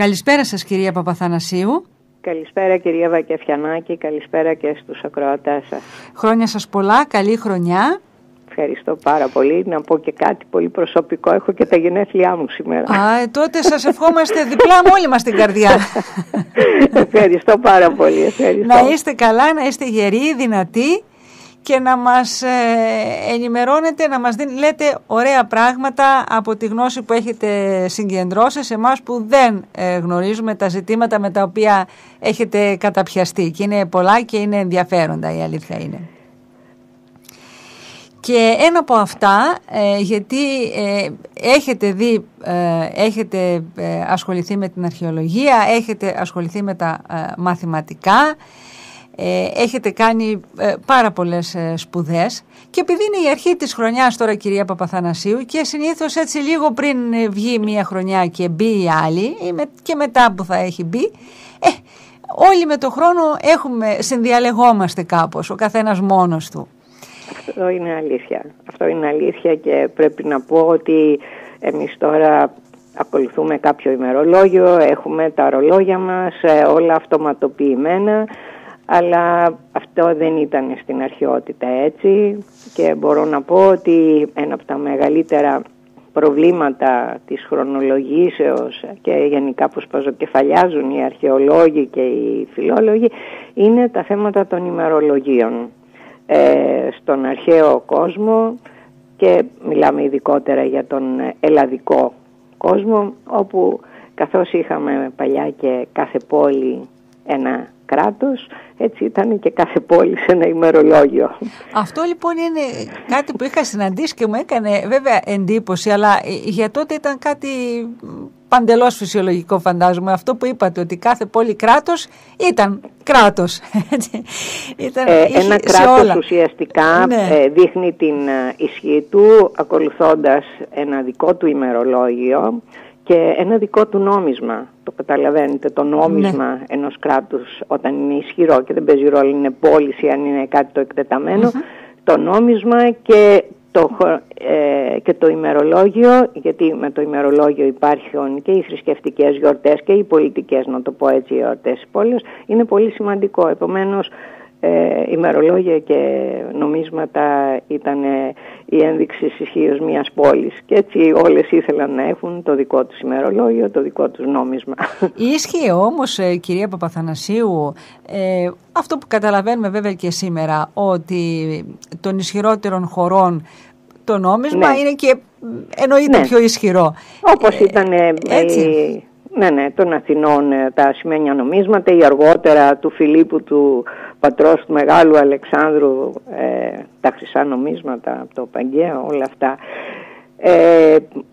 Καλησπέρα σας, κυρία Παπαθανασίου. Καλησπέρα, κυρία Βακεφιανάκη. Καλησπέρα και στους ακροατές σας. Χρόνια σας πολλά, καλή χρονιά. Ευχαριστώ πάρα πολύ. Να πω και κάτι πολύ προσωπικό. Έχω και τα γενέθλιά μου σήμερα. Τότε σας ευχόμαστε διπλά μόλι μας την καρδιά. Ευχαριστώ πάρα πολύ. Ευχαριστώ. Να είστε καλά, να είστε γεροί, δυνατοί και να μας ενημερώνετε, να μας λέτε ωραία πράγματα από τη γνώση που έχετε συγκεντρώσει σε εμάς που δεν γνωρίζουμε τα ζητήματα με τα οποία έχετε καταπιαστεί. Και είναι πολλά και είναι ενδιαφέροντα, η αλήθεια είναι. Και ένα από αυτά, γιατί έχετε δει, έχετε ασχοληθεί με την αρχαιολογία, έχετε ασχοληθεί με τα μαθηματικά, έχετε κάνει πάρα πολλές σπουδές και επειδή είναι η αρχή της χρονιάς τώρα, κυρία Παπαθανασίου, και συνήθως έτσι λίγο πριν βγει μια χρονιά και μπει η άλλη και μετά που θα έχει μπει, όλοι με το χρόνο συνδιαλεγόμαστε κάπως, ο καθένας μόνος του. Αυτό είναι αλήθεια. Αυτό είναι αλήθεια και πρέπει να πω ότι εμείς τώρα ακολουθούμε κάποιο ημερολόγιο, έχουμε τα ρολόγια μας, όλα αυτοματοποιημένα, αλλά αυτό δεν ήταν στην αρχαιότητα έτσι και μπορώ να πω ότι ένα από τα μεγαλύτερα προβλήματα της χρονολογήσεως και γενικά που σπαζοκεφαλιάζουν οι αρχαιολόγοι και οι φιλόλογοι είναι τα θέματα των ημερολογίων. Στον αρχαίο κόσμο, και μιλάμε ειδικότερα για τον ελλαδικό κόσμο, όπου καθώς είχαμε παλιά και κάθε πόλη ένα κράτος, έτσι ήταν και κάθε πόλη σε ένα ημερολόγιο. Αυτό λοιπόν είναι κάτι που είχα συναντήσει και μου έκανε βέβαια εντύπωση, αλλά για τότε ήταν κάτι παντελώς φυσιολογικό, φαντάζομαι. Αυτό που είπατε, ότι κάθε πόλη κράτος ήταν κράτος. Ήταν, ένα κράτος ουσιαστικά, ναι, δείχνει την ισχύ του ακολουθώντας ένα δικό του ημερολόγιο και ένα δικό του νόμισμα. Το καταλαβαίνετε, το νόμισμα, ναι, ενός κράτους όταν είναι ισχυρό και δεν παίζει ρόλο αν είναι πόλη ή αν είναι κάτι το εκτεταμένο, το νόμισμα και το ημερολόγιο, γιατί με το ημερολόγιο υπάρχουν και οι θρησκευτικές γιορτές και οι πολιτικές, να το πω έτσι, γιορτές πόλεως, είναι πολύ σημαντικό. Επομένως, ημερολόγια και νομίσματα ήταν η ένδειξη ισχύως μιας πόλης και έτσι όλες ήθελαν να έχουν το δικό τους ημερολόγιο, το δικό τους νόμισμα. Ίσχυε όμως, κυρία Παπαθανασίου, αυτό που καταλαβαίνουμε βέβαια και σήμερα, ότι των ισχυρότερων χωρών το νόμισμα, ναι, είναι και εννοείται, ναι, πιο ισχυρό. Όπως ήταν των Αθηνών τα σημαίνια νομίσματα ή αργότερα του Φιλίππου, του πατρός του Μεγάλου Αλεξάνδρου, τα χρυσά νομίσματα από το Παγκαίο, όλα αυτά.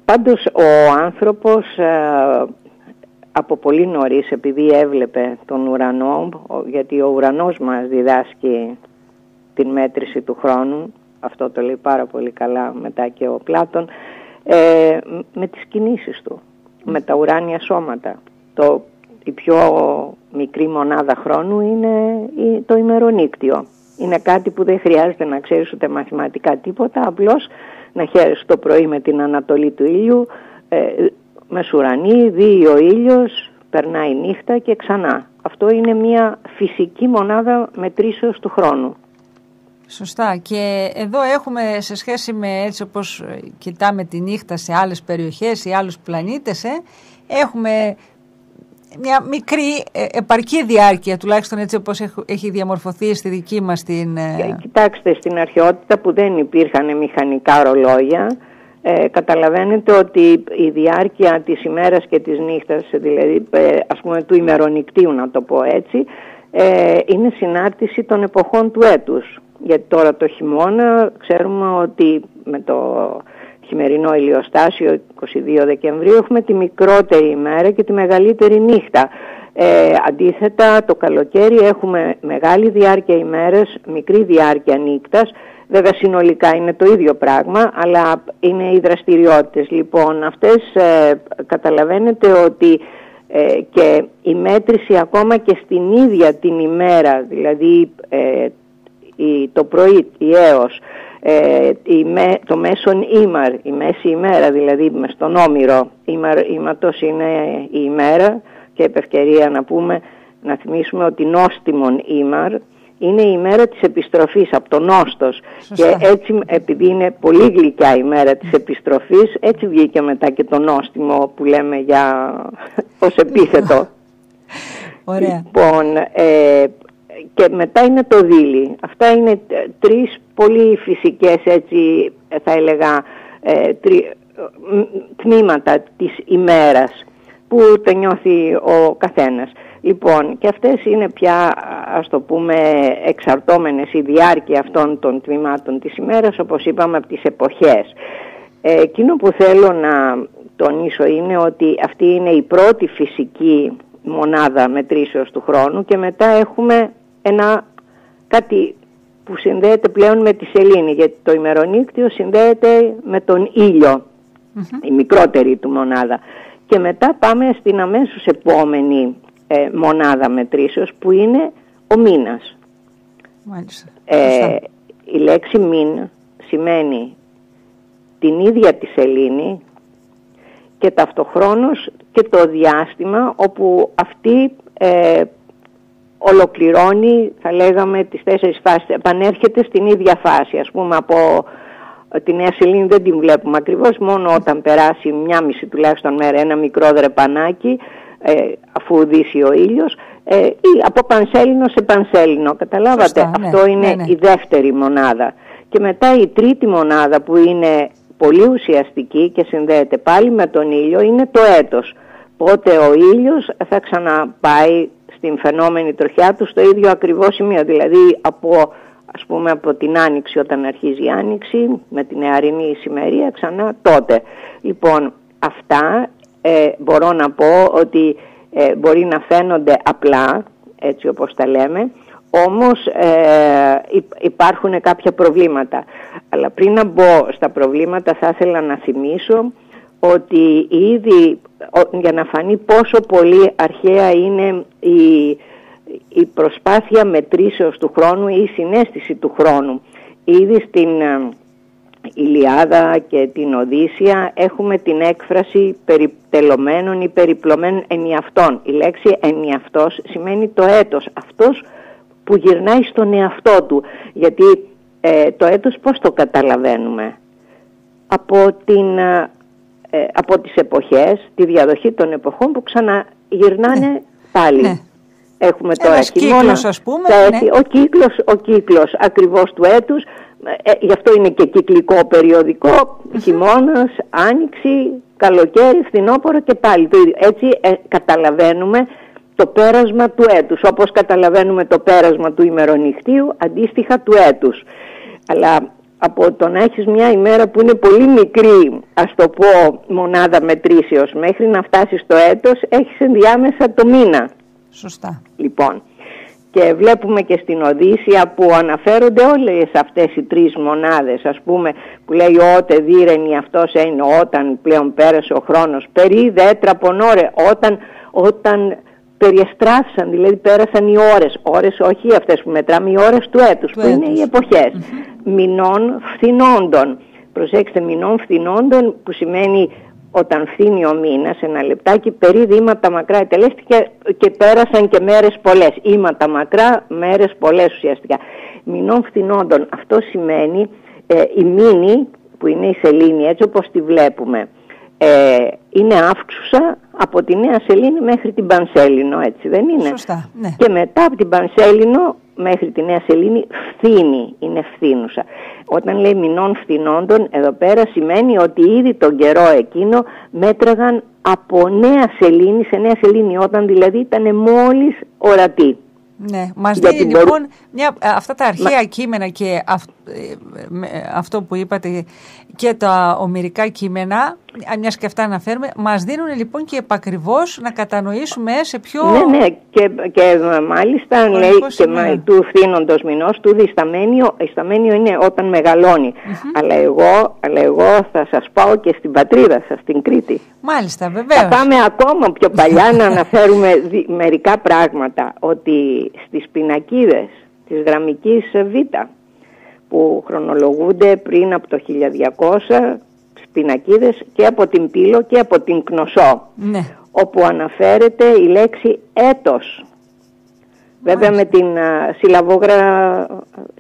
Πάντως ο άνθρωπος από πολύ νωρίς, επειδή έβλεπε τον ουρανό, γιατί ο ουρανός μας διδάσκει την μέτρηση του χρόνου, αυτό το λέει πάρα πολύ καλά μετά και ο Πλάτων, με τις κινήσεις του, με τα ουράνια σώματα. Η πιο μικρή μονάδα χρόνου είναι το ημερονύκτιο. Είναι κάτι που δεν χρειάζεται να ξέρεις ούτε μαθηματικά τίποτα, απλώς να χαίρεσαι το πρωί με την ανατολή του ήλιου, μεσουρανή, δει ο ήλιος, περνάει νύχτα και ξανά. Αυτό είναι μια φυσική μονάδα μετρήσεως του χρόνου. Σωστά. Και εδώ έχουμε, σε σχέση με έτσι όπως κοιτάμε τη νύχτα σε άλλες περιοχές ή άλλους πλανήτες, έχουμε μια μικρή επαρκή διάρκεια, τουλάχιστον έτσι όπως έχει διαμορφωθεί στη δική μας την... Κοιτάξτε, στην αρχαιότητα που δεν υπήρχαν μηχανικά ρολόγια, καταλαβαίνετε ότι η διάρκεια της ημέρας και της νύχτας, δηλαδή ας πούμε του ημερονικτίου, να το πω έτσι, είναι συνάρτηση των εποχών του έτους. Γιατί τώρα το χειμώνα ξέρουμε ότι με το χειμερινό ηλιοστάσιο 22 Δεκεμβρίου έχουμε τη μικρότερη ημέρα και τη μεγαλύτερη νύχτα. Αντίθετα, το καλοκαίρι έχουμε μεγάλη διάρκεια ημέρες, μικρή διάρκεια νύχτας. Βέβαια συνολικά είναι το ίδιο πράγμα, αλλά είναι οι δραστηριότητες. Λοιπόν, αυτές καταλαβαίνετε ότι και η μέτρηση ακόμα και στην ίδια την ημέρα, δηλαδή το πρωί, η έως, το μέσον ήμαρ, η μέση ημέρα δηλαδή μες στον Όμηρο, ήματος είναι η ημέρα, και επευκαιρία να πούμε, να θυμίσουμε ότι νόστιμον ήμαρ είναι η μέρα της επιστροφής από το νόστος. Σωστά. Και έτσι, επειδή είναι πολύ γλυκιά η μέρα της επιστροφής, έτσι βγήκε μετά και το νόστιμο που λέμε για ως επίθετο. Ωραία. Λοιπόν, και μετά είναι το δίλη. Αυτά είναι τρεις πολύ φυσικές, έτσι θα έλεγα, τμήματα της ημέρας που το νιώθει ο καθένας. Λοιπόν, και αυτές είναι πια, ας το πούμε, εξαρτώμενες η διάρκεια αυτών των τμήματων της ημέρας, όπως είπαμε, από τις εποχές. Εκείνο που θέλω να τονίσω είναι ότι αυτή είναι η πρώτη φυσική μονάδα μετρήσεως του χρόνου και μετά έχουμε ένα κάτι που συνδέεται πλέον με τη σελήνη, γιατί το ημερονύκτιο συνδέεται με τον ήλιο, η μικρότερη του μονάδα. Και μετά πάμε στην αμέσως επόμενη μονάδα μετρήσεως που είναι ο μήνας. Μάλιστα. Η λέξη μήν σημαίνει την ίδια τη σελήνη και ταυτοχρόνως και το διάστημα όπου αυτή ολοκληρώνει, θα λέγαμε, τις τέσσερις φάσεις, επανέρχεται στην ίδια φάση. Ας πούμε, από τη νέα σελήνη δεν την βλέπουμε ακριβώς, μόνο όταν περάσει μια μισή τουλάχιστον μέρα, ένα μικρό δρεπανάκι, αφού δύσει ο ήλιος, ή από πανσέλινο σε πανσέλινο, καταλάβατε. Φωστά, αυτό ναι, είναι η δεύτερη μονάδα. Και μετά η τρίτη μονάδα που είναι πολύ ουσιαστική και συνδέεται πάλι με τον ήλιο είναι το έτος. Πότε ο ήλιος θα ξαναπάει στην φαινόμενη τροχιά του στο ίδιο ακριβώς σημείο, δηλαδή από, ας πούμε, από την άνοιξη, όταν αρχίζει η άνοιξη με την νεαρινή ησημερία, ξανά τότε. Λοιπόν, αυτά μπορώ να πω ότι μπορεί να φαίνονται απλά, έτσι όπως τα λέμε, όμως υπάρχουν κάποια προβλήματα. Αλλά πριν να μπω στα προβλήματα θα ήθελα να θυμίσω ότι ήδη, για να φανεί πόσο πολύ αρχαία είναι η προσπάθεια μετρήσεως του χρόνου ή η συναίσθηση του χρόνου. Ήδη στην Ιλιάδα και την Οδύσσεια έχουμε την έκφραση περιπτελωμένων ή περιπλωμένων ενιαυτών. Η λέξη ενιαυτός σημαίνει το έτος, αυτός που γυρνάει στον εαυτό του. Γιατί το έτος πώς το καταλαβαίνουμε? Από τις εποχές, τη διαδοχή των εποχών που ξαναγυρνάνε πάλι. Ναι. Έχουμε τώρα κύκλος, ας πούμε. Ναι. Ο κύκλος ακριβώς του έτους, γι' αυτό είναι και κυκλικό περιοδικό, χειμώνας, άνοιξη, καλοκαίρι, φθινόπωρο και πάλι. Έτσι καταλαβαίνουμε το πέρασμα του έτους, όπως καταλαβαίνουμε το πέρασμα του ημερονυχτίου, αντίστοιχα του έτους. Αλλά από το να έχεις μια ημέρα που είναι πολύ μικρή, ας το πω, μονάδα μετρήσεως, μέχρι να φτάσεις στο έτος, έχεις ενδιάμεσα το μήνα. Σωστά. Λοιπόν, και βλέπουμε και στην Οδύσσεια που αναφέρονται όλες αυτές οι τρεις μονάδες, ας πούμε, που λέει «Ότε δίρενη αυτός είναι όταν πλέον πέρασε ο χρόνος, περί δέτρα πονόρε», όταν περιεστράφησαν, δηλαδή πέρασαν οι ώρες, όχι αυτές που μετράμε, οι ώρες του έτους, που είναι οι εποχές. Μηνών φθινόντων. Προσέξτε, μηνών φθινόντων που σημαίνει όταν φθίνει ο μήνας, ένα λεπτάκι, περί δήματα μακρά ετελέστηκε και πέρασαν και μέρες πολλές. Ήματα μακρά, μέρες πολλές ουσιαστικά. Μηνών φθινόντων, αυτό σημαίνει η μήνη που είναι η σελήνη, έτσι όπως τη βλέπουμε, είναι αύξουσα από τη νέα σελήνη μέχρι την πανσέλινο, έτσι δεν είναι? Σωστά, ναι. Και μετά από την πανσέλινο μέχρι τη νέα σελήνη φθήνει, είναι φθήνουσα. Όταν λέει μηνών φθηνόντων, εδώ πέρα σημαίνει ότι ήδη τον καιρό εκείνο μέτραγαν από νέα σελήνη σε νέα σελήνη, όταν δηλαδή ήταν μόλις ορατή. Ναι, μας δίνει λοιπόν αυτά τα αρχαία κείμενα και αυτό που είπατε και τα ομηρικά κείμενα, μιας και αυτά αναφέρουμε, μας δίνουν λοιπόν και επακριβώς να κατανοήσουμε σε ποιο... Ναι, ναι, και μάλιστα λέει και του φθήνοντος μηνός, του δισταμένιο, ισταμένιο είναι όταν μεγαλώνει. Αλλά εγώ θα σας πάω και στην πατρίδα σας, στην Κρήτη. Μάλιστα, βεβαίως. Θα πάμε ακόμα πιο παλιά να αναφέρουμε μερικά πράγματα, ότι στις πινακίδες της γραμμικής Β, που χρονολογούνται πριν από το 1200, πινακίδες και από την Πύλο και από την Κνωσό. Ναι. όπου αναφέρεται η λέξη έτος. Βέβαια με την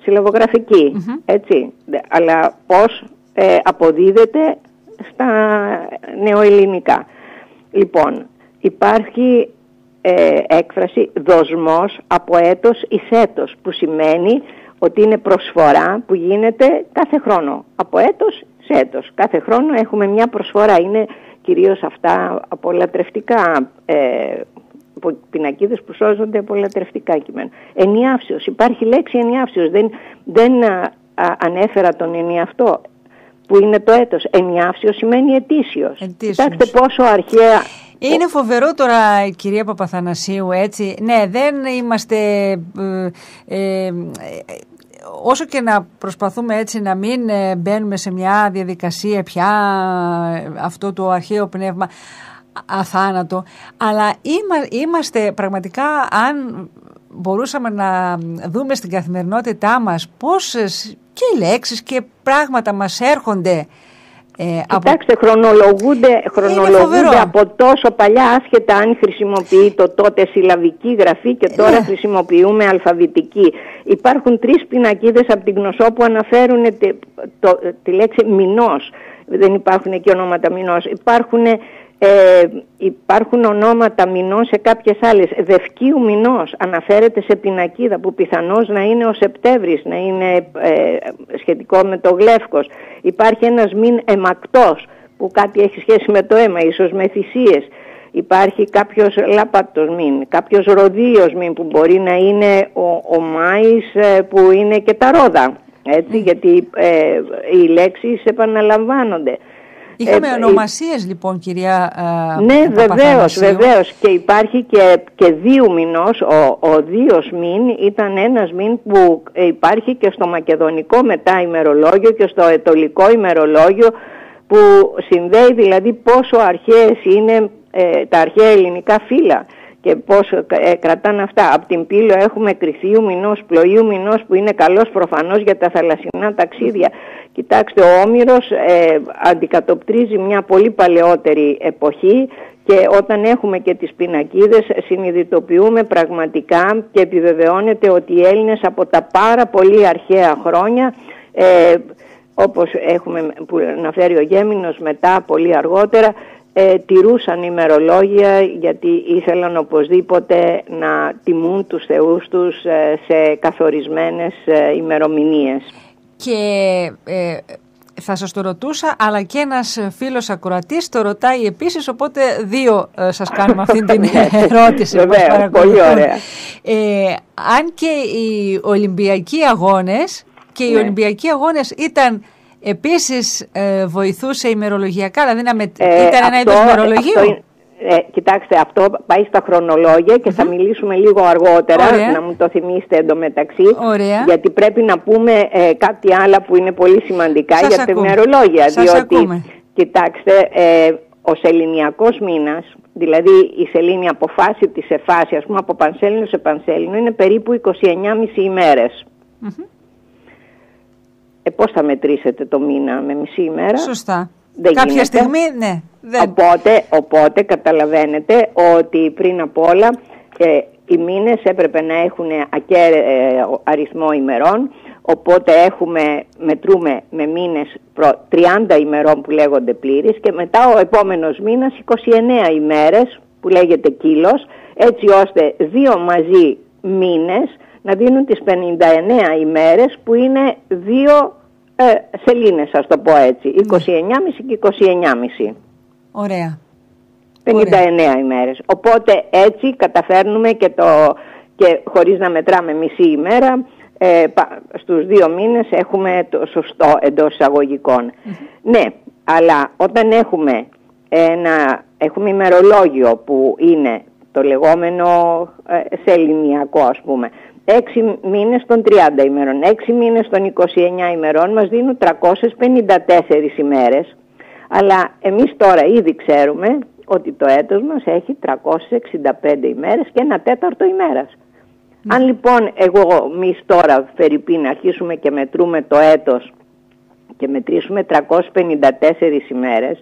συλλαβογραφική, έτσι, αλλά πώς αποδίδεται στα νεοελληνικά. Λοιπόν, υπάρχει έκφραση δοσμός από έτος εις έτος, που σημαίνει ότι είναι προσφορά που γίνεται κάθε χρόνο, από έτος σε έτος. Κάθε χρόνο έχουμε μια προσφορά, είναι κυρίως αυτά από λατρευτικά πινακίδες που σώζονται από λατρευτικά κείμενα. Ενιαύσεως, υπάρχει λέξη ενιαύσεως, δεν ανέφερα τον ενιαυτό που είναι το έτος. Ενιαύσεως σημαίνει ετήσιος. Κοιτάξτε πόσο αρχαία. Είναι φοβερό τώρα, κυρία Παπαθανασίου, έτσι. Ναι, δεν είμαστε... όσο και να προσπαθούμε έτσι να μην μπαίνουμε σε μια διαδικασία πια αυτό το αρχαίο πνεύμα αθάνατο, αλλά είμαστε πραγματικά, αν μπορούσαμε να δούμε στην καθημερινότητά μας πόσες και λέξεις και πράγματα μας έρχονται. Κοιτάξτε, χρονολογούνται από τόσο παλιά, άσχετα αν χρησιμοποιεί το τότε συλλαβική γραφή και τώρα χρησιμοποιούμε αλφαβητική. Υπάρχουν 3 πινακίδες από την Γνωσό που αναφέρουν τη λέξη μηνός. Δεν υπάρχουν και ονόματα μηνός. Υπάρχουν ονόματα μηνών σε κάποιες άλλες. Δευκίου μηνός αναφέρεται σε πινακίδα που πιθανώς να είναι ο Σεπτέμβρης, να είναι σχετικό με το Γλέφκος. Υπάρχει ένας μην εμακτός που κάτι έχει σχέση με το αίμα, ίσως με θυσίες. Υπάρχει κάποιος λάπατος μην, κάποιος ροδίος μην, που μπορεί να είναι ο Μάης, που είναι και τα ρόδα, έτσι, γιατί οι λέξεις επαναλαμβάνονται. Είχαμε ονομασίες λοιπόν, κυρία Παπαθανασίου. Ναι, βεβαίως. Και υπάρχει και δύο μηνός. Ο δίος μην ήταν ένας μην που υπάρχει και στο μακεδονικό μετά ημερολόγιο και στο αιτωλικό ημερολόγιο, που συνδέει δηλαδή πόσο αρχαίες είναι τα αρχαία ελληνικά φύλλα και πώς κρατάνε αυτά. Από την Πύλο έχουμε κρυθίου μηνός, πλοίου μηνός, που είναι καλός προφανώς για τα θαλασσινά ταξίδια. Κοιτάξτε, ο Όμηρος αντικατοπτρίζει μια πολύ παλαιότερη εποχή, και όταν έχουμε και τις πινακίδες συνειδητοποιούμε πραγματικά και επιβεβαιώνεται ότι οι Έλληνες από τα πάρα πολύ αρχαία χρόνια, όπως έχουμε που αναφέρει ο Γέμινος μετά πολύ αργότερα, τηρούσαν ημερολόγια, γιατί ήθελαν οπωσδήποτε να τιμούν τους θεούς τους σε καθορισμένες ημερομηνίες. Και θα σας το ρωτούσα, αλλά και ένας φίλος ακροατής το ρωτάει επίσης, οπότε δύο σας κάνουμε αυτή την ερώτηση. Βέβαια, πολύ ωραία. Αν και οι Ολυμπιακοί Αγώνες ήταν... Επίσης βοηθούσε ημερολογιακά, δηλαδή ήταν ένα είδος ημερολογίου. Κοιτάξτε, αυτό πάει στα χρονολόγια και θα μιλήσουμε λίγο αργότερα. Ωραία. Να μου το θυμίσετε εντωμεταξύ. Ωραία. Γιατί πρέπει να πούμε κάτι άλλο που είναι πολύ σημαντικά για τα ημερολόγια. Διότι, κοιτάξτε, ο σεληνιακός μήνας, δηλαδή η σελήνη από φάση της εφάση, ας πούμε από πανσέλινο σε πανσέλινο, είναι περίπου 29,5 ημέρες. Πώς θα μετρήσετε το μήνα με μισή ημέρα? Σωστά. Δεν κάποια γίνεται. Στιγμή, ναι. Οπότε καταλαβαίνετε ότι πριν απ' όλα οι μήνες έπρεπε να έχουν αριθμό ημερών, οπότε μετρούμε με μήνες 30 ημερών που λέγονται πλήρης, και μετά ο επόμενος μήνας 29 ημέρες που λέγεται κύλος, έτσι ώστε δύο μαζί μήνες να δίνουν τις 59 ημέρες που είναι δύο σελήνες, ας το πω έτσι, 29,5 και 29,5. Ωραία. 59 ημέρες. Οπότε έτσι καταφέρνουμε και χωρίς να μετράμε μισή ημέρα, στους δύο μήνες έχουμε το σωστό εντός εισαγωγικών. Ναι, αλλά όταν έχουμε ημερολόγιο που είναι το λεγόμενο σεληνιακό, ας πούμε, 6 μήνες των 30 ημερών, 6 μήνες των 29 ημερών μας δίνουν 354 ημέρες. Αλλά εμείς τώρα ήδη ξέρουμε ότι το έτος μας έχει 365 ημέρες και 1/4 ημέρας. Αν λοιπόν εμείς τώρα φερειπίν αρχίσουμε και μετρούμε το έτος και μετρήσουμε 354 ημέρες,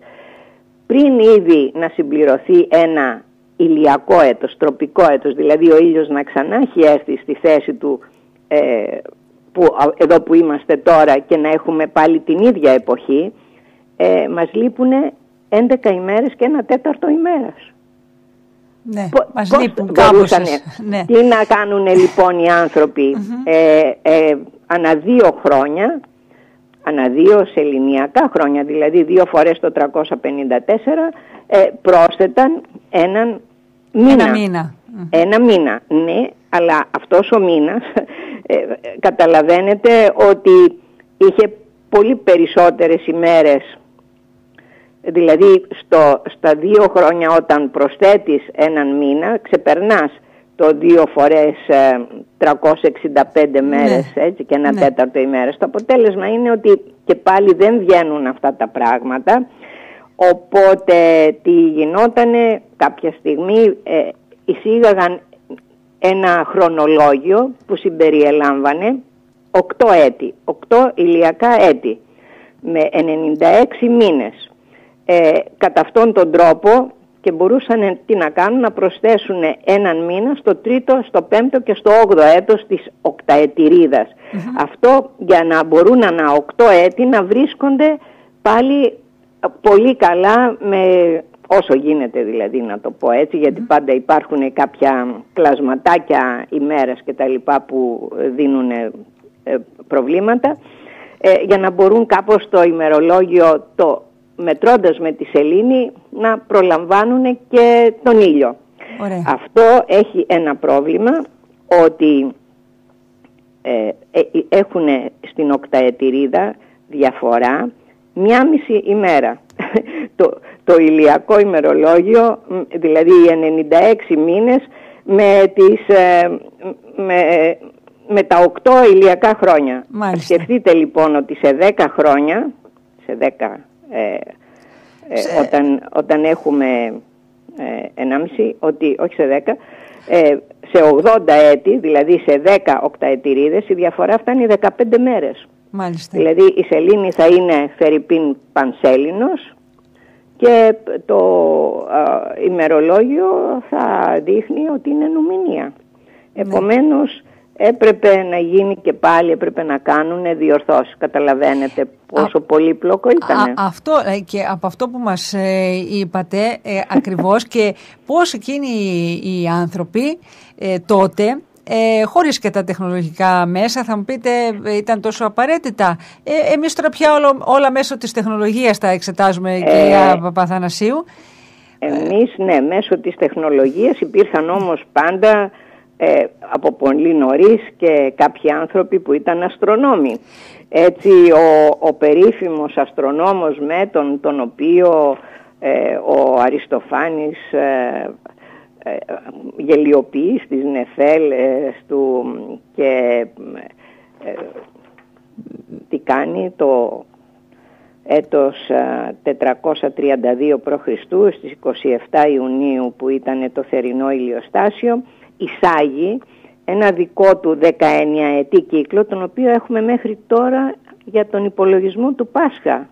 πριν ήδη να συμπληρωθεί ένα ηλιακό έτος, τροπικό έτος, δηλαδή ο ήλιος να ξανά έχει έρθει στη θέση του εδώ που είμαστε τώρα και να έχουμε πάλι την ίδια εποχή, μας λείπουν 11 ημέρες και ένα τέταρτο ημέρας. Ναι, μας λείπουν κάπως. Ναι. Τι να κάνουν λοιπόν οι άνθρωποι ανά 2 χρόνια, ανά 2 σεληνιακά χρόνια, δηλαδή 2 φορές το 354, πρόσθεταν έναν μήνα. Ένα μήνα, ναι, αλλά αυτός ο μήνας καταλαβαίνετε ότι είχε πολύ περισσότερες ημέρες. Δηλαδή στα 2 χρόνια όταν προσθέτεις έναν μήνα, ξεπερνάς το 2 φορές 365 μέρες, ναι, έτσι, και ένα, ναι, τέταρτο ημέρες. Το αποτέλεσμα είναι ότι και πάλι δεν βγαίνουν αυτά τα πράγματα. Οπότε τι γινότανε, κάποια στιγμή εισήγαγαν ένα χρονολόγιο που συμπεριελάμβανε 8 έτη, 8 ηλιακά έτη με 96 μήνες. Κατά αυτόν τον τρόπο και μπορούσαν τι να κάνουν, να προσθέσουν έναν μήνα στο 3ο, στο 5ο και στο 8ο έτος της οκταετηρίδας. Αυτό για να μπορούν ανά 8 έτη να βρίσκονται πάλι πολύ καλά, με όσο γίνεται δηλαδή, να το πω έτσι, γιατί πάντα υπάρχουν κάποια κλασματάκια ημέρες και τα λοιπά που δίνουν προβλήματα, για να μπορούν κάπως το ημερολόγιο, το μετρώντας με τη σελήνη, να προλαμβάνουν και τον ήλιο. Ωραία. Αυτό έχει ένα πρόβλημα, ότι έχουν στην οκταετηρίδα διαφορά 1,5 ημέρα. Το ηλιακό ημερολόγιο, δηλαδή οι 96 μήνες με τα 8 ηλιακά χρόνια. Μάλιστα. Σκεφτείτε λοιπόν ότι σε 10 χρόνια, σε 10 όταν έχουμε 1,5, ότι όχι σε 10, σε 80 έτη, δηλαδή σε 10 οκταετηρίδες, η διαφορά φτάνει 15 μέρες. Μάλιστα. Δηλαδή η σελήνη θα είναι φερειπίν πανσέλινος και το ημερολόγιο θα δείχνει ότι είναι νουμηνία. Επομένως, έπρεπε να γίνει και πάλι, έπρεπε να κάνουν διορθώσεις. Καταλαβαίνετε πόσο πολύπλοκο ήταν. Αυτό, και από αυτό που μας είπατε ακριβώς, και πώς εκείνοι οι άνθρωποι τότε, χωρίς και τα τεχνολογικά μέσα, θα μου πείτε, ήταν τόσο απαραίτητα. Εμείς τώρα πια όλα μέσω της τεχνολογίας τα εξετάζουμε, κυρία Παπαθανασίου. Εμείς, ναι, μέσω της τεχνολογίας. Υπήρχαν όμως πάντα από πολύ νωρίς και κάποιοι άνθρωποι που ήταν αστρονόμοι. Έτσι ο περίφημος αστρονόμος Μέτων, τον οποίο ο Αριστοφάνης γελιοποιεί στις νεφέλες του, και τι κάνει το έτος 432 π.Χ. στις 27 Ιουνίου, που ήταν το θερινό ηλιοστάσιο, εισάγει ένα δικό του 19ετή κύκλο, τον οποίο έχουμε μέχρι τώρα για τον υπολογισμό του Πάσχα.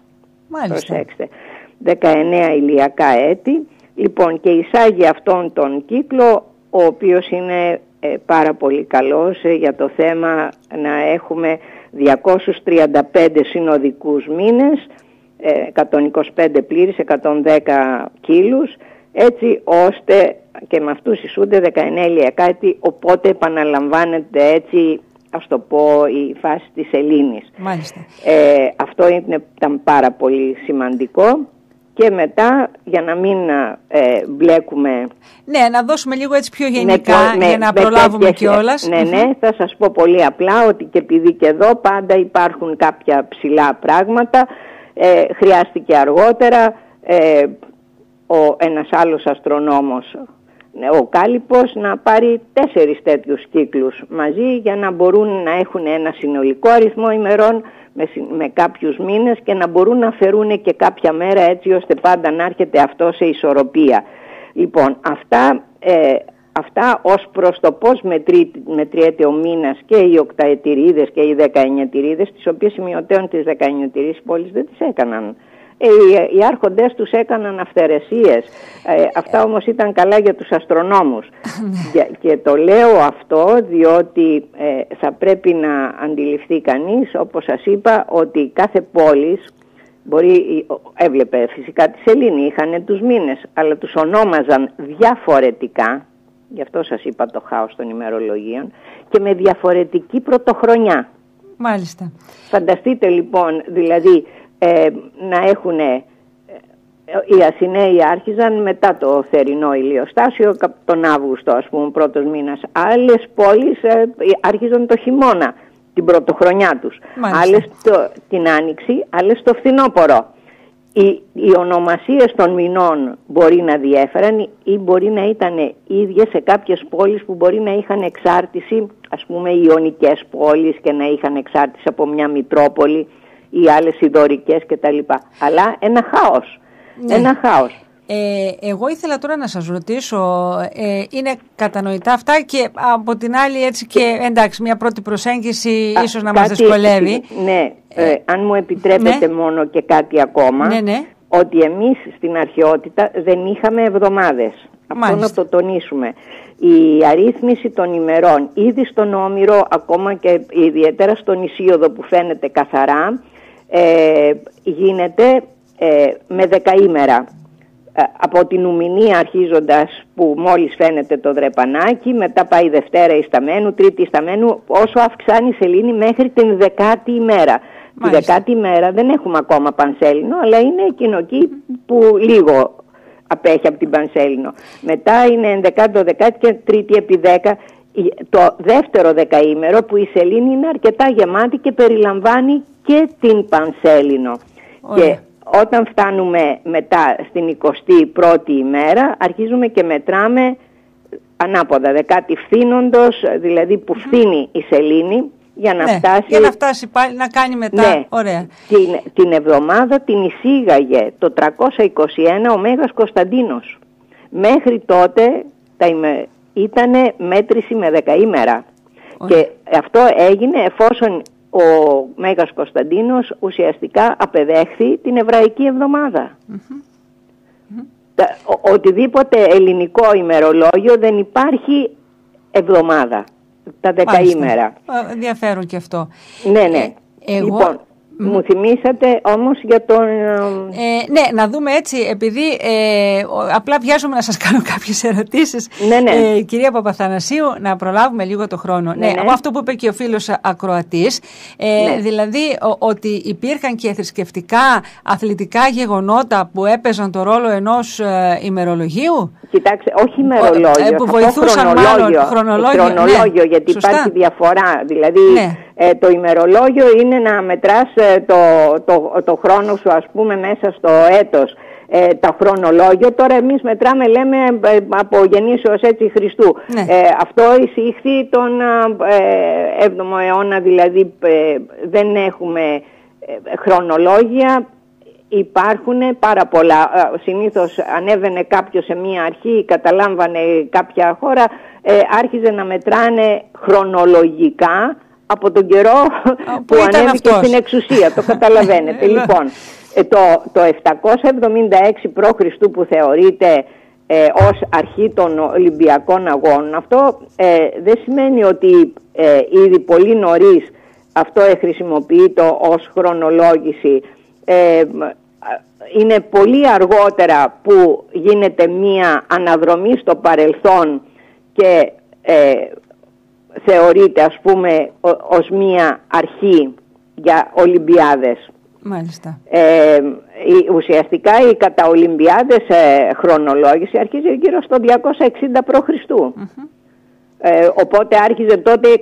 Μάλιστα. Προσέξτε, 19 ηλιακά έτη. Λοιπόν, και εισάγει αυτόν τον κύκλο, ο οποίος είναι πάρα πολύ καλός για το θέμα να έχουμε 235 συνοδικούς μήνες, 125 πλήρης, 110 κύλους, έτσι ώστε, και με αυτούς εισούνται 19 ηλιακά έτη, οπότε επαναλαμβάνεται έτσι, ας το πω, η φάση της σελήνης. Μάλιστα. Αυτό ήταν πάρα πολύ σημαντικό. Και μετά, για να μην μπλέκουμε... Ναι, να δώσουμε λίγο έτσι πιο γενικά, για να προλάβουμε κιόλας. Ναι, θα σας πω πολύ απλά ότι, και επειδή και εδώ πάντα υπάρχουν κάποια ψηλά πράγματα, χρειάστηκε αργότερα ένας άλλος αστρονόμος, ο Κάλυπος, να πάρει 4 τέτοιους κύκλους μαζί, για να μπορούν να έχουν ένα συνολικό αριθμό ημερών με κάποιους μήνες, και να μπορούν να φερούν και κάποια μέρα, έτσι ώστε πάντα να έρχεται αυτό σε ισορροπία. Λοιπόν, αυτά ως προς το πώς μετριέται ο μήνας και οι οκταετηρίδες και οι δεκαεννιατηρίδες, τις οποίες σημειωτέων τις δεκαεννιατηρίδες πόλεις δεν τις έκαναν οι άρχοντες τους έκαναν αυθαιρεσίες. Αυτά όμως ήταν καλά για τους αστρονόμους. Και το λέω αυτό διότι θα πρέπει να αντιληφθεί κανείς, όπως σας είπα, ότι κάθε πόλης μπορεί, έβλεπε φυσικά τη σελήνη, είχανε τους μήνες, αλλά τους ονόμαζαν διαφορετικά, γι' αυτό σας είπα το χάος των ημερολογίων, και με διαφορετική πρωτοχρονιά. Μάλιστα. Φανταστείτε λοιπόν, δηλαδή, να έχουν οι Ασσηναίοι άρχιζαν μετά το θερινό ηλιοστάσιο, τον Αύγουστο ας πούμε, πρώτος μήνας. Άλλες πόλεις άρχιζαν το χειμώνα, την πρωτοχρονιά τους. Άλλες την άνοιξη, άλλες το φθινόπορο. Οι ονομασίες των μηνών μπορεί να διέφεραν ή μπορεί να ήταν ίδιες σε κάποιες πόλεις που μπορεί να είχαν εξάρτηση, ας πούμε οι ιωνικές πόλεις και να είχαν εξάρτηση από μια Μητρόπολη ή άλλες ιδωρικές κτλ. Αλλά ένα χάος. Ναι. Ένα χάος. Εγώ ήθελα τώρα να σας ρωτήσω, είναι κατανοητά αυτά και από την άλλη έτσι και εντάξει μια πρώτη προσέγγιση ίσως να μας δυσκολεύει. Ναι, αν μου επιτρέπετε ναι. μόνο και κάτι ακόμα, ναι, ναι. ότι εμείς στην αρχαιότητα δεν είχαμε εβδομάδες. Αυτό να το τονίσουμε. Η αρρύθμιση των ημερών ήδη στον Όμηρο, ακόμα και ιδιαίτερα στον Ησίοδο που φαίνεται καθαρά, γίνεται με δεκαήμερα. Από την Ουμηνία αρχίζοντας που μόλις φαίνεται το δρεπανάκι, μετά πάει Δευτέρα Ισταμένου, Τρίτη Ισταμένου, όσο αυξάνει η σελήνη μέχρι την δεκάτη ημέρα. Τη δεκάτη ημέρα δεν έχουμε ακόμα πανσέλινο, αλλά είναι εκείνο εκεί που λίγο απέχει από την πανσέλινο. μετά είναι ενδεκάτο, δεκάτη και τρίτη επί δέκα. Το δεύτερο δεκαήμερο που η σελήνη είναι αρκετά γεμάτη και περιλαμβάνει και την πανσέλινο. Και όταν φτάνουμε μετά στην 21η ημέρα αρχίζουμε και μετράμε ανάποδα, δεκάτη φθήνοντος, δηλαδή που φθήνει η σελήνη για να, ναι, φτάσει... για να φτάσει πάλι να κάνει μετά, ναι. Ωραία. Την εβδομάδα την εισήγαγε το 321 ο Μέγας Κωνσταντίνος. Μέχρι τότε ήτανε μέτρηση με δεκαήμερα. Και αυτό έγινε εφόσον ο Μέγας Κωνσταντίνος ουσιαστικά απεδέχθη την Εβραϊκή Εβδομάδα. Οτιδήποτε ελληνικό ημερολόγιο δεν υπάρχει εβδομάδα, τα δεκαήμερα. Ενδιαφέρον και αυτό. Ναι, ναι. Λοιπόν, μου θυμήσατε όμως για τον... ναι, να δούμε έτσι, επειδή απλά βιάζομαι να σας κάνω κάποιες ερωτήσεις. Ναι, ναι. Κυρία Παπαθανασίου, να προλάβουμε λίγο το χρόνο. Ναι, ναι. Από αυτό που είπε και ο φίλος ακροατής, ναι. δηλαδή ότι υπήρχαν και θρησκευτικά αθλητικά γεγονότα που έπαιζαν το ρόλο ενός ημερολογίου. Κοιτάξτε, όχι ημερολόγιο, που βοηθούσαν χρονολόγιο, ναι, γιατί σωστά. υπάρχει διαφορά, δηλαδή... Ναι. Το ημερολόγιο είναι να μετράς το χρόνο σου ας πούμε μέσα στο έτος. Τα χρονολόγια τώρα εμείς μετράμε, λέμε, από γεννήσεως έτσι Χριστού. Ναι. Αυτό εισήχθη τον 7ο αιώνα, δηλαδή δεν έχουμε χρονολόγια. Υπάρχουν πάρα πολλά. Συνήθως ανέβαινε κάποιος σε μία αρχή, καταλάμβανε κάποια χώρα, άρχιζε να μετράνε χρονολογικά από τον καιρό που ανέβηκε στην εξουσία, το καταλαβαίνετε. Λοιπόν, το 776 π.Χ. που θεωρείται ως αρχή των Ολυμπιακών Αγώνων, αυτό δεν σημαίνει ότι ήδη πολύ νωρίς αυτό χρησιμοποιείται ως χρονολόγηση. Είναι πολύ αργότερα που γίνεται μία αναδρομή στο παρελθόν και θεωρείται ας πούμε ως μία αρχή για Ολυμπιάδες. Μάλιστα. Ουσιαστικά η κατά Ολυμπιάδες χρονολόγηση αρχίζει γύρω στο 260 π.Χ. Οπότε άρχιζε τότε η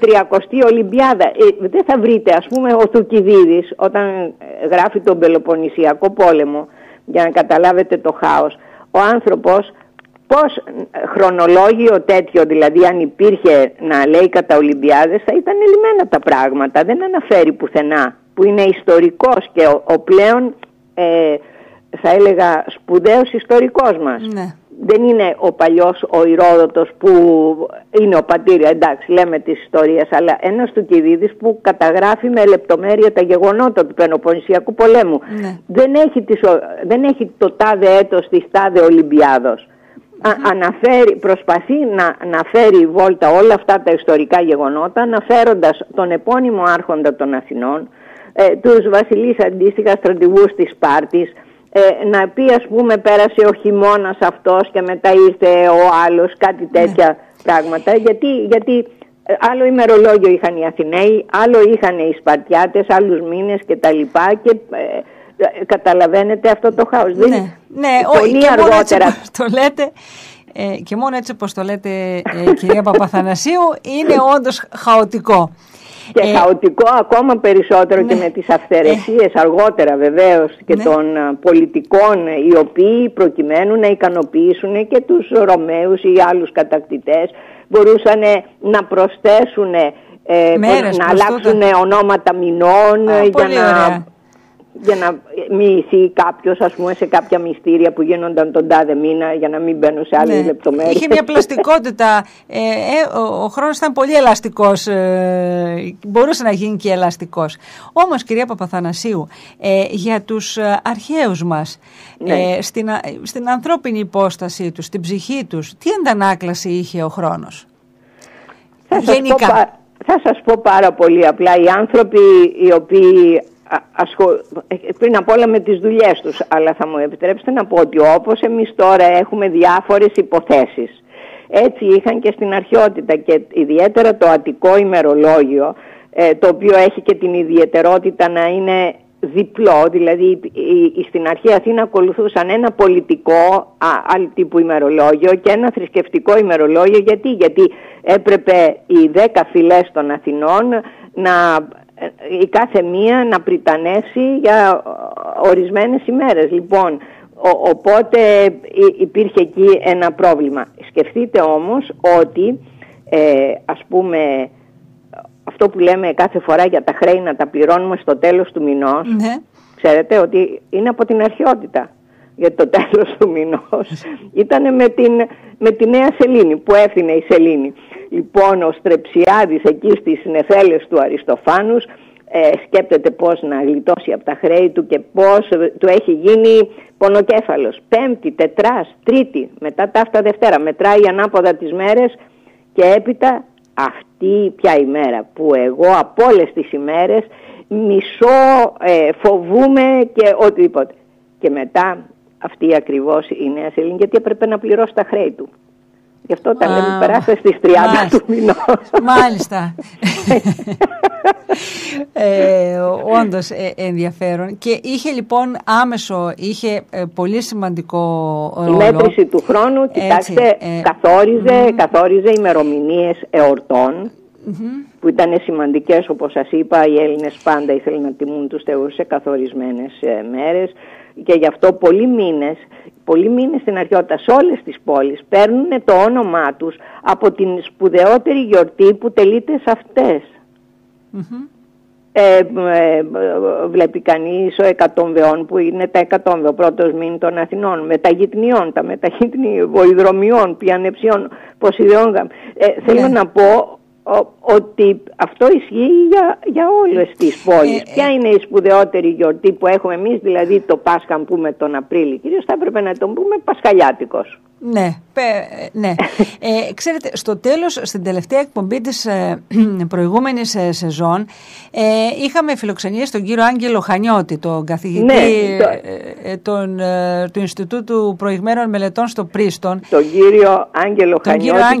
300η Ολυμπιάδα. Δεν θα βρείτε ας πούμε ο Θουκυδίδης όταν γράφει τον Πελοποννησιακό πόλεμο, για να καταλάβετε το χάος, ο άνθρωπος πώς χρονολόγιο τέτοιο, δηλαδή αν υπήρχε να λέει κατά Ολυμπιάδες, θα ήταν λυμμένα τα πράγματα. Δεν αναφέρει πουθενά, που είναι ιστορικός και ο πλέον θα έλεγα σπουδαίος ιστορικός μας. Ναι. δεν είναι ο παλιός ο Ηρόδοτος που είναι ο πατήρια, εντάξει, λέμε τις ιστορίες, αλλά ένας Θουκυδίδης που καταγράφει με λεπτομέρεια τα γεγονότα του Πελοποννησιακού πολέμου. Ναι. Δεν έχει το τάδε έτος της τάδε Ολυμπιάδος. Προσπαθεί να φέρει η βόλτα όλα αυτά τα ιστορικά γεγονότα, αναφέροντας τον επώνυμο άρχοντα των Αθηνών, τους βασιλείς αντίστοιχα στρατηγούς της Σπάρτης, να πει, ας πούμε, πέρασε ο χειμώνας αυτός και μετά ήρθε ο άλλος, κάτι τέτοια πράγματα. Γιατί άλλο ημερολόγιο είχαν οι Αθηναίοι, άλλο είχαν οι Σπαρτιάτες, άλλους μήνες κτλ. Και καταλαβαίνετε αυτό το χάος. Ναι, πολύ αργότερα. Όπως το λέτε, και μόνο έτσι όπως το λέτε, κυρία Παπαθανασίου, είναι όντως χαοτικό. Και χαοτικό ακόμα περισσότερο και με τις αυθαιρεσίες αργότερα βεβαίως και των πολιτικών, οι οποίοι προκειμένου να ικανοποιήσουν και τους Ρωμαίους ή άλλους κατακτητές μπορούσαν να προσθέσουν, να αλλάξουν ονόματα μηνών για να μοιηθεί κάποιος, ας πούμε, σε κάποια μυστήρια που γίνονταν τον τάδε μήνα, για να μην μπαίνουν σε άλλες λεπτομέρειες. Είχε μια πλαστικότητα. Ο χρόνος ήταν πολύ ελαστικός. Μπορούσε να γίνει και ελαστικός. Όμως, κυρία Παπαθανασίου, για τους αρχαίους μας, στην ανθρώπινη υπόστασή τους, στην ψυχή τους, τι αντανάκλαση είχε ο χρόνος? Γενικά. Θα σας πω πάρα πολύ απλά. Οι άνθρωποι οι οποίοι πριν απ' όλα με τις δουλειές τους, αλλά θα μου επιτρέψετε να πω ότι όπως εμείς τώρα έχουμε διάφορες υποθέσεις, έτσι είχαν και στην αρχαιότητα, και ιδιαίτερα το Αττικό ημερολόγιο, το οποίο έχει και την ιδιαιτερότητα να είναι διπλό, δηλαδή στην αρχή Αθήνα ακολουθούσαν ένα πολιτικό άλλου τύπου ημερολόγιο και ένα θρησκευτικό ημερολόγιο. Γιατί έπρεπε οι 10 φυλές των Αθηνών η κάθε μία να πριτανεύσει για ορισμένες ημέρες. Λοιπόν, οπότε υπήρχε εκεί ένα πρόβλημα. Σκεφτείτε όμως ότι, ας πούμε, αυτό που λέμε κάθε φορά για τα χρέη να τα πληρώνουμε στο τέλος του μηνός, ξέρετε ότι είναι από την αρχαιότητα. Για το τέλος του μηνός ήταν με τη νέα σελήνη που έφθινε η σελήνη. Λοιπόν, ο Στρεψιάδης εκεί στις νεφέλες του Αριστοφάνους σκέπτεται πώς να γλιτώσει από τα χρέη του και πώς του έχει γίνει πονοκέφαλος. Πέμπτη, τετράς, τρίτη, μετά ταύτα Δευτέρα. Μετράει ανάποδα τις μέρες και έπειτα αυτή πια ημέρα που εγώ από όλες τις ημέρες μισώ, φοβούμαι και οτιδήποτε. Και μετά αυτή ακριβώς η νέα σελήνη, γιατί έπρεπε να πληρώσει τα χρέη του. Γι' αυτό τα λέμε περάστε στις 30 του μηνός. Μάλιστα. Όντως ενδιαφέρον. Και είχε λοιπόν άμεσο, είχε πολύ σημαντικό ρόλο. Η μέτρηση του χρόνου, κοιτάξτε, καθόριζε ημερομηνίες εορτών, που ήταν σημαντικές, όπως σας είπα. Οι Έλληνες πάντα ήθελαν να τιμούν τους θεούς σε καθορισμένες μέρες. Και γι' αυτό πολλοί μήνες στην αρχαιότητα σε όλες τις πόλεις παίρνουν το όνομά τους από την σπουδαιότερη γιορτή που τελείται σε αυτές. Βλέπει κανείς ο Εκατομβεών, που είναι τα Εκατόμβεο, ο πρώτος μήνυ των Αθηνών, μεταγυτνιών, τα μεταγυτνιοί, βοηδρομιών, πιανεψιών, ποσειδεών. Θέλω να πω ότι αυτό ισχύει για όλες τις πόλεις. Ποια είναι η σπουδαιότερη γιορτή που έχουμε εμείς, δηλαδή το Πάσχα, πούμε τον Απρίλιο, κυρίως θα έπρεπε να τον πούμε Πασχαλιάτικος. Ναι. Ξέρετε, στο τέλος, στην τελευταία εκπομπή της προηγούμενης σεζόν, είχαμε φιλοξενίες τον κύριο Άγγελο Χανιώτη, τον καθηγητή του Ινστιτούτου Προηγμένων Μελετών στο Πρίστον. Τον κύριο Άγγελο Χανιώτη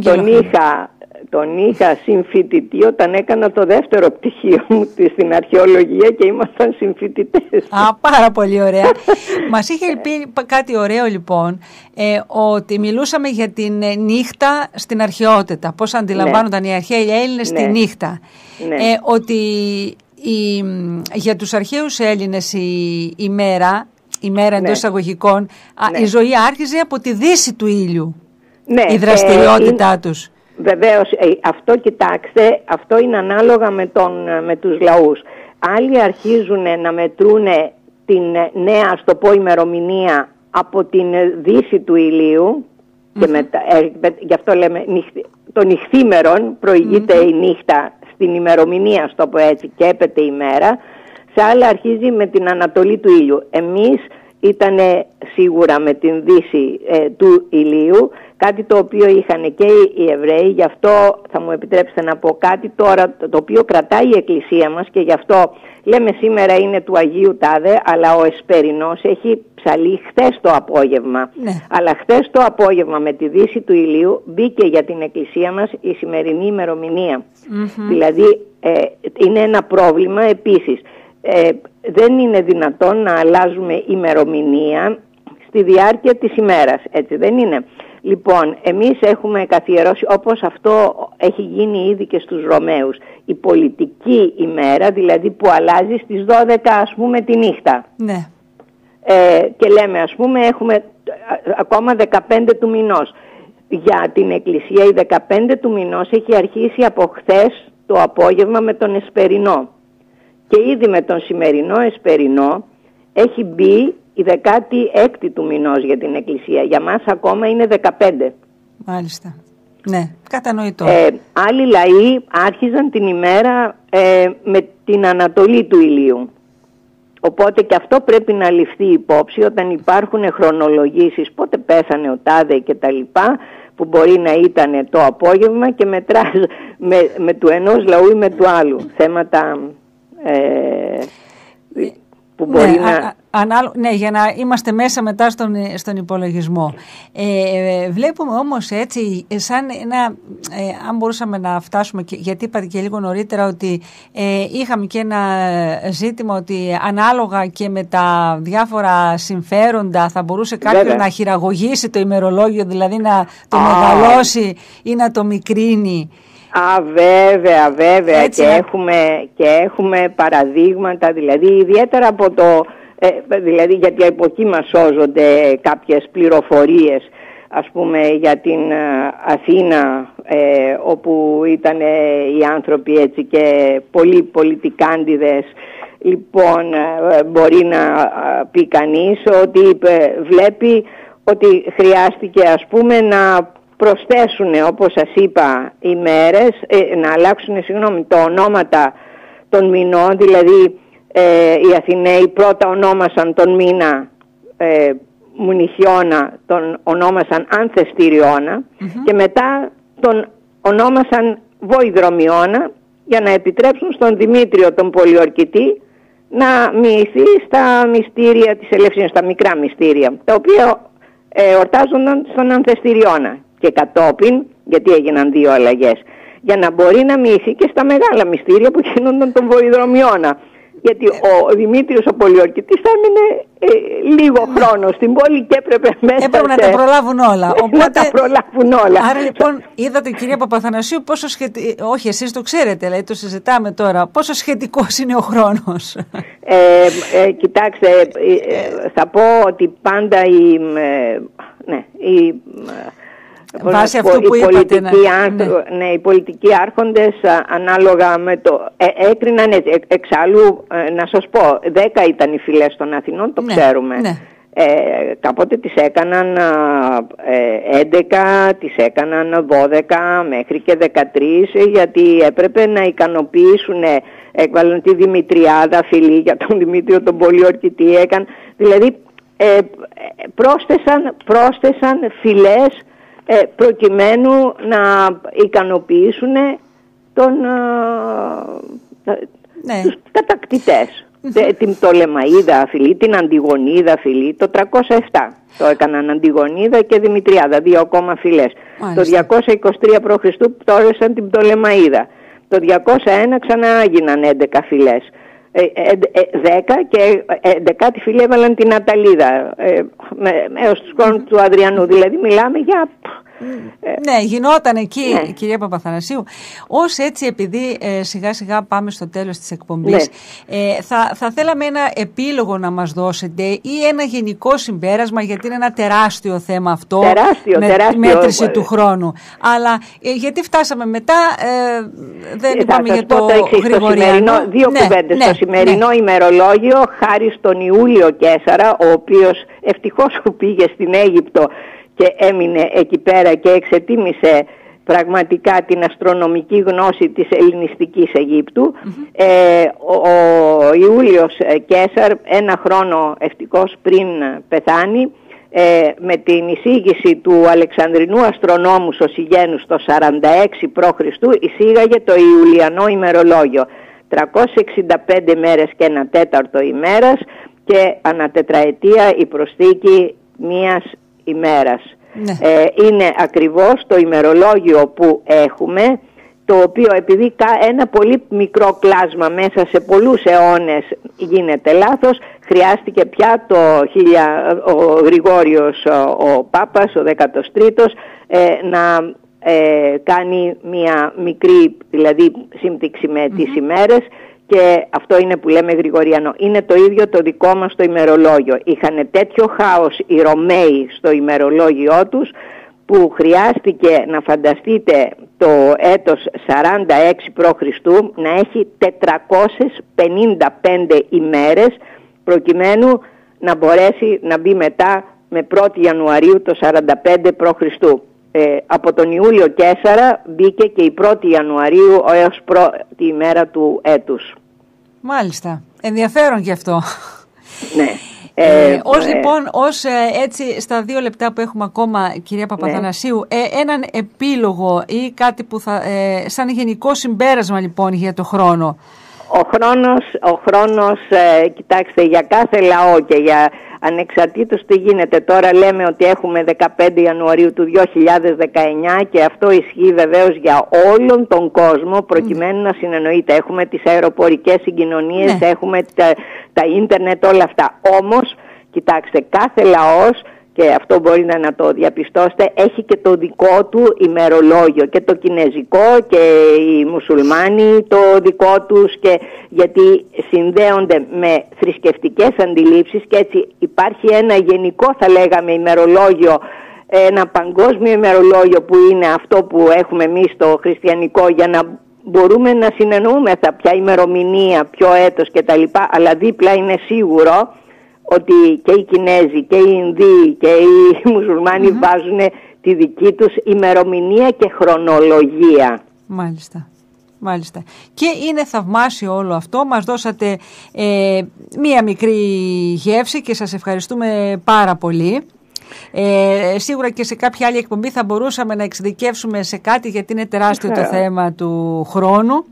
τον είχα συμφοιτητή όταν έκανα το δεύτερο πτυχίο μου στην αρχαιολογία και ήμασταν συμφοιτητές. Πάρα πολύ ωραία. Μας είχε πει κάτι ωραίο λοιπόν, ότι μιλούσαμε για την νύχτα στην αρχαιότητα, πώς αντιλαμβάνονταν οι αρχαίοι Έλληνες τη νύχτα. Ότι για τους αρχαίους Έλληνες η μέρα, εντός εισαγωγικών, η ζωή άρχιζε από τη δύση του ήλιου, η δραστηριότητά τους. Βεβαίως, αυτό κοιτάξτε, αυτό είναι ανάλογα με τους λαούς. Άλλοι αρχίζουν να μετρούν την νέα, ας το πω, ημερομηνία από την δύση του ηλίου, Και μετά, γι' αυτό λέμε των νυχθήμερων προηγείται η νύχτα στην ημερομηνία, στο πω έτσι, και έπεται η μέρα. Σε άλλα αρχίζει με την ανατολή του ήλιου. Εμείς ήταν σίγουρα με την δύση του ηλίου, κάτι το οποίο είχαν και οι Εβραίοι. Γι' αυτό θα μου επιτρέψετε να πω κάτι τώρα το οποίο κρατάει η Εκκλησία μας, και γι' αυτό λέμε σήμερα είναι του Αγίου Τάδε, αλλά ο Εσπερινός έχει ψαλεί χθες το απόγευμα. Ναι. Αλλά χθες το απόγευμα με τη δύση του ηλίου μπήκε για την Εκκλησία μας η σημερινή ημερομηνία. Δηλαδή είναι ένα πρόβλημα επίσης. Δεν είναι δυνατόν να αλλάζουμε ημερομηνία στη διάρκεια της ημέρας, έτσι δεν είναι? Λοιπόν, εμείς έχουμε καθιερώσει, όπως αυτό έχει γίνει ήδη και στους Ρωμαίους, η πολιτική ημέρα, δηλαδή που αλλάζει στις 12 ας πούμε τη νύχτα. Ναι. Και λέμε ας πούμε έχουμε ακόμα 15 του μηνός. Για την Εκκλησία η 15 του μηνός έχει αρχίσει από χθες το απόγευμα με τον Εσπερινό. Και ήδη με τον σημερινό Εσπερινό έχει μπει η 16η του μηνός για την Εκκλησία. Για μας ακόμα είναι 15. Μάλιστα. Ναι, κατανοητό. Άλλοι λαοί άρχιζαν την ημέρα με την ανατολή του ηλίου. Οπότε και αυτό πρέπει να ληφθεί υπόψη όταν υπάρχουν χρονολογήσεις, πότε πέθανε ο τάδε και τα λοιπά, που μπορεί να ήταν το απόγευμα και μετράς με του ενός λαού ή με του άλλου. Θέματα... που μπορεί για να είμαστε μέσα μετά στον υπολογισμό. Βλέπουμε όμως έτσι, σαν αν μπορούσαμε να φτάσουμε, γιατί είπατε και λίγο νωρίτερα ότι είχαμε και ένα ζήτημα ότι ανάλογα και με τα διάφορα συμφέροντα θα μπορούσε κάποιος να χειραγωγήσει το ημερολόγιο, δηλαδή να το μεγαλώσει ή να το μικρύνει. Βέβαια. Έτσι, έχουμε παραδείγματα, δηλαδή ιδιαίτερα από το... δηλαδή γιατί από εκεί μας σώζονται κάποιες πληροφορίες, ας πούμε για την Αθήνα, όπου ήταν οι άνθρωποι έτσι και πολλοί πολιτικάντιδες. Λοιπόν, μπορεί να πει κανείς ότι βλέπει ότι χρειάστηκε ας πούμε να... προσθέσουν, όπως σας είπα, ημέρες, να αλλάξουν τα ονόματα των μηνών, δηλαδή οι Αθηναίοι πρώτα ονόμασαν τον μήνα Μουνιχιώνα, τον ονόμασαν Ανθεστηριώνα και μετά τον ονόμασαν Βοηδρομιώνα για να επιτρέψουν στον Δημήτριο τον Πολιορκητή να μοιηθεί στα μυστήρια της Ελευσίνης, στα μικρά μυστήρια, τα οποία εορτάζονταν στον Ανθεστηριώνα. Και κατόπιν, γιατί έγιναν δύο αλλαγές, για να μπορεί να μοιηθεί και στα μεγάλα μυστήρια που γίνονταν τον Βοηδρομιώνα. Γιατί ο Δημήτριος ο Πολιορκητής έμεινε λίγο χρόνο στην πόλη και έπρεπε μέσα να τα προλάβουν όλα. Να τα προλάβουν όλα. Άρα λοιπόν είδατε, κυρία Παπαθανασίου, πόσο όχι εσείς το ξέρετε, αλλά το συζητάμε τώρα, πόσο σχετικός είναι ο χρόνος. Κοιτάξτε, θα πω ότι πάντα οι πολιτικοί άρχοντες ανάλογα με το... έκριναν έτσι. Εξάλλου, να σας πω, 10 ήταν οι φυλές των Αθηνών, το ξέρουμε. Ναι. Κάποτε τις έκαναν 11, τις έκαναν 12 μέχρι και 13, γιατί έπρεπε να ικανοποιήσουν, έκβαλαν τη Δημητριάδα φυλή για τον Δημήτριο τον Πολιορκητή, δηλαδή πρόσθεσαν φυλές προκειμένου να ικανοποιήσουν τους κατακτητές. Την Πτολεμαΐδα φυλή, την Αντιγονίδα φυλή, το 307 το έκαναν Αντιγονίδα και Δημητριάδα, δύο ακόμα φυλές. Μάλιστα. Το 223 π.Χ. πτώρεσαν την Πτολεμαΐδα. Το 201 ξανά έγιναν 11 φυλές. 10 και 11η φυλή έβαλαν την Αταλίδα έως τους χρόνους του Αδριανού. Δηλαδή μιλάμε για... Ναι, γινόταν εκεί, κυρία Παπαθανασίου. Ως έτσι, επειδή σιγά σιγά πάμε στο τέλος της εκπομπής, θα θέλαμε ένα επίλογο να μας δώσετε ή ένα γενικό συμπέρασμα, γιατί είναι ένα τεράστιο θέμα αυτό, τεράστιο, τη μέτρηση του χρόνου. Αλλά γιατί φτάσαμε μετά, δεν είπαμε για το Γρηγοριανό. Δύο κουβέντες. Το σημερινό ημερολόγιο, χάρη στον Ιούλιο Κέσαρα, ο οποίος ευτυχώς που πήγε στην Αίγυπτο και έμεινε εκεί πέρα και εξετίμησε πραγματικά την αστρονομική γνώση της ελληνιστικής Αιγύπτου. Mm-hmm. Ο Ιούλιος Κέσαρ ένα χρόνο ευτυχώς πριν πεθάνει, με την εισήγηση του Αλεξανδρινού αστρονόμου Σωσιγένου στο 46 π.Χ. εισήγαγε το Ιουλιανό ημερολόγιο, 365 μέρες και ένα τέταρτο ημέρας και ανατετραετία η προσθήκη μίας ημέρας. Ναι. Είναι ακριβώς το ημερολόγιο που έχουμε, το οποίο επειδή ένα πολύ μικρό κλάσμα μέσα σε πολλούς αιώνες γίνεται λάθος, χρειάστηκε πια ο Γρηγόριος ο Πάπας, ο 13ος, να κάνει μια μικρή δηλαδή σύμπτυξη με τις ημέρες, και αυτό είναι που λέμε Γρηγοριανό. Είναι το ίδιο το δικό μας το ημερολόγιο. Είχαν τέτοιο χάος οι Ρωμαίοι στο ημερολόγιο τους, που χρειάστηκε να φανταστείτε το έτος 46 π.Χ. να έχει 455 ημέρες προκειμένου να μπορέσει να μπει μετά με 1η Ιανουαρίου το 45 π.Χ. Από τον Ιούλιο Κέσαρα μπήκε και η 1η Ιανουαρίου έως πρώτη ημέρα του έτους. Μάλιστα. Ενδιαφέρον γι' αυτό. Ναι. Έτσι στα 2 λεπτά που έχουμε ακόμα, κυρία Παπαθανασίου, ναι, έναν επίλογο ή κάτι που θα, σαν γενικό συμπέρασμα λοιπόν για το χρόνο. Ο χρόνος, κοιτάξτε, για κάθε λαό και για ανεξαρτήτως τι γίνεται. Τώρα λέμε ότι έχουμε 15 Ιανουαρίου του 2019 και αυτό ισχύει βεβαίως για όλον τον κόσμο, προκειμένου να συνεννοείται. Έχουμε τις αεροπορικές συγκοινωνίες, ναι, έχουμε τα ίντερνετ, όλα αυτά. Όμως, κοιτάξτε, κάθε λαός, και αυτό μπορείτε να το διαπιστώσετε, έχει και το δικό του ημερολόγιο, και το κινέζικο, και οι μουσουλμάνοι το δικό τους, και γιατί συνδέονται με θρησκευτικές αντιλήψεις, και έτσι υπάρχει ένα γενικό, θα λέγαμε, ημερολόγιο, ένα παγκόσμιο ημερολόγιο που είναι αυτό που έχουμε εμείς το χριστιανικό, για να μπορούμε να συνεννοούμεθα ποια ημερομηνία, ποιο έτος κτλ. Αλλά δίπλα είναι σίγουρο ότι και οι Κινέζοι και οι Ινδοί και οι Μουσουλμάνοι βάζουν τη δική τους ημερομηνία και χρονολογία. Μάλιστα. Μάλιστα. Και είναι θαυμάσιο όλο αυτό. Μας δώσατε μία μικρή γεύση και σας ευχαριστούμε πάρα πολύ. Σίγουρα και σε κάποια άλλη εκπομπή θα μπορούσαμε να εξειδικεύσουμε σε κάτι, γιατί είναι τεράστιο το θέμα του χρόνου.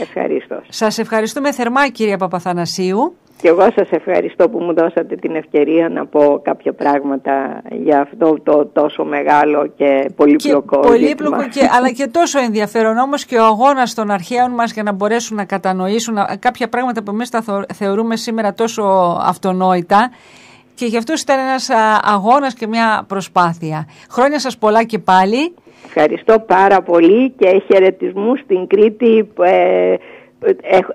Ευχαριστώ. Σας ευχαριστούμε θερμά, κυρία Παπαθανασίου. Και εγώ σας ευχαριστώ που μου δώσατε την ευκαιρία να πω κάποια πράγματα για αυτό το τόσο μεγάλο και πολύπλοκο ζήτημα. Αλλά και τόσο ενδιαφέρον όμως, και ο αγώνας των αρχαίων μας για να μπορέσουν να κατανοήσουν κάποια πράγματα που εμείς τα θεωρούμε σήμερα τόσο αυτονόητα. Και γι' αυτό ήταν ένας αγώνας και μια προσπάθεια. Χρόνια σας πολλά και πάλι. Ευχαριστώ πάρα πολύ και χαιρετισμού στην Κρήτη.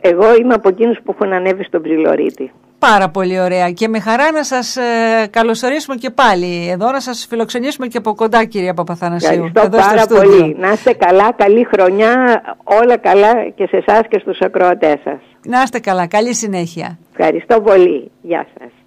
Εγώ είμαι από εκείνους που έχουν ανέβει στον Ψηλωρίτη. Πάρα πολύ ωραία, και με χαρά να σας καλωσορίσουμε και πάλι εδώ, να σας φιλοξενήσουμε και από κοντά, κυρία Παπαθανασίου. Ευχαριστώ πάρα πολύ. Να είστε καλά, καλή χρονιά, όλα καλά και σε εσάς και στους ακροατές σας. Να είστε καλά, καλή συνέχεια. Ευχαριστώ πολύ, γεια σας.